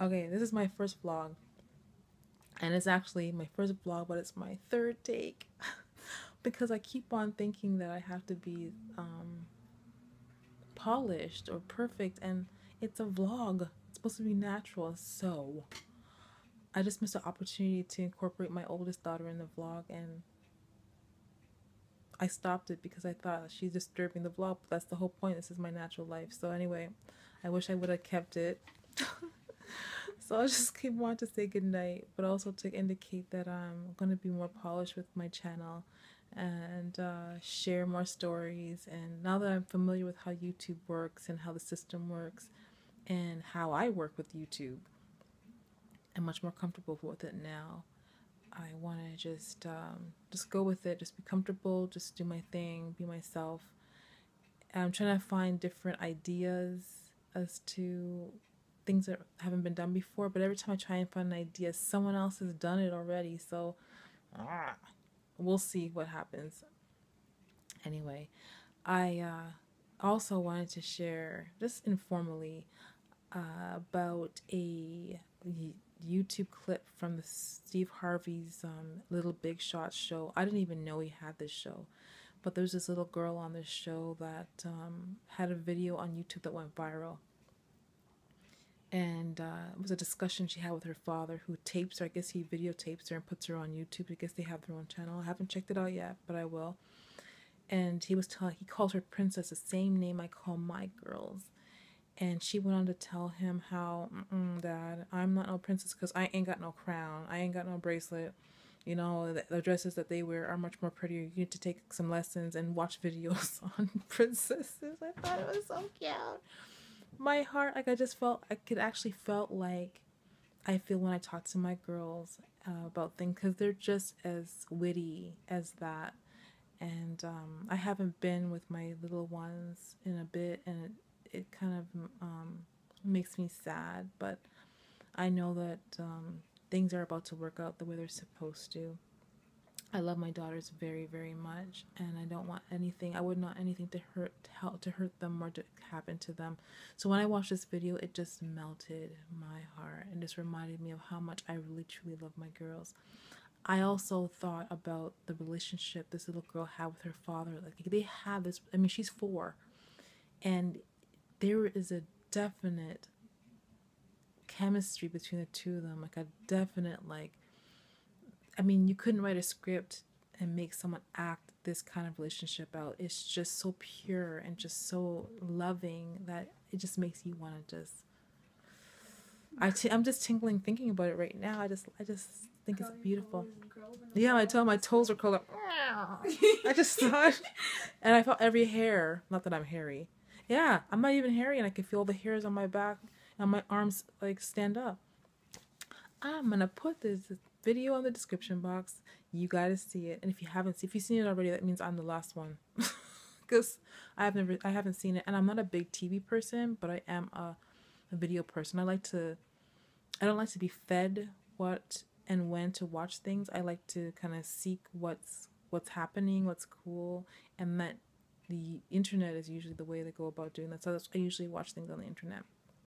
Okay, this is my first vlog, and it's actually my first vlog, but it's my third take because I keep on thinking that I have to be polished or perfect, and it's a vlog. It's supposed to be natural, so I just missed an opportunity to incorporate my oldest daughter in the vlog, and I stopped it because I thought she's disturbing the vlog, but that's the whole point. This is my natural life. So anyway, I wish I would have kept it. So I just keep wanting to say goodnight, but also to indicate that I'm going to be more polished with my channel and share more stories. And now that I'm familiar with how YouTube works and how the system works and how I work with YouTube, I'm much more comfortable with it now. I want to just go with it, just be comfortable, just do my thing, be myself. And I'm trying to find different ideas as to things that haven't been done before, but every time I try and find an idea, someone else has done it already, so we'll see what happens. Anyway, I also wanted to share, just informally, about a YouTube clip from the Steve Harvey's Little Big Shots show. I didn't even know he had this show, but there's this little girl on this show that had a video on YouTube that went viral. And it was a discussion she had with her father, who tapes her. I guess he videotapes her and puts her on YouTube. I guess they have their own channel. I haven't checked it out yet, but I will. And he was telling, he calls her Princess, the same name I call my girls. And she went on to tell him how, Dad, I'm not no princess because I ain't got no crown. I ain't got no bracelet. You know, the dresses that they wear are much more prettier. You need to take some lessons and watch videos on princesses. I thought it was so cute. My heart, like, I just felt, I could actually felt like I feel when I talk to my girls about things, because they're just as witty as that. And I haven't been with my little ones in a bit, and it kind of makes me sad, but I know that things are about to work out the way they're supposed to. I love my daughters very, very much, and I don't want anything, I would not anything to hurt them or to happen to them. So when I watched this video, it just melted my heart and just reminded me of how much I really truly love my girls. I also thought about the relationship this little girl had with her father. Like, they have this, I mean, she's 4, and there is a definite chemistry between the two of them, like a definite, like, I mean, you couldn't write a script and make someone act this kind of relationship out. It's just so pure and just so loving that it just makes you want to just, I'm just tingling thinking about it right now. I just think it's beautiful. Yeah, I tell my toes are curled up. I just thought, and I felt every hair, not that I'm hairy. Yeah, I'm not even hairy, and I can feel the hairs on my back and my arms, like, stand up. I'm going to put this video on the description box. You gotta see it, and if you haven't seen, if you've seen it already, that means I'm the last one, because I haven't seen it, and I'm not a big TV person, but I am a video person. I don't like to be fed what and when to watch things. I like to kind of seek what's happening, what's cool, and that the internet is usually the way they go about doing that. So that's, I usually watch things on the internet.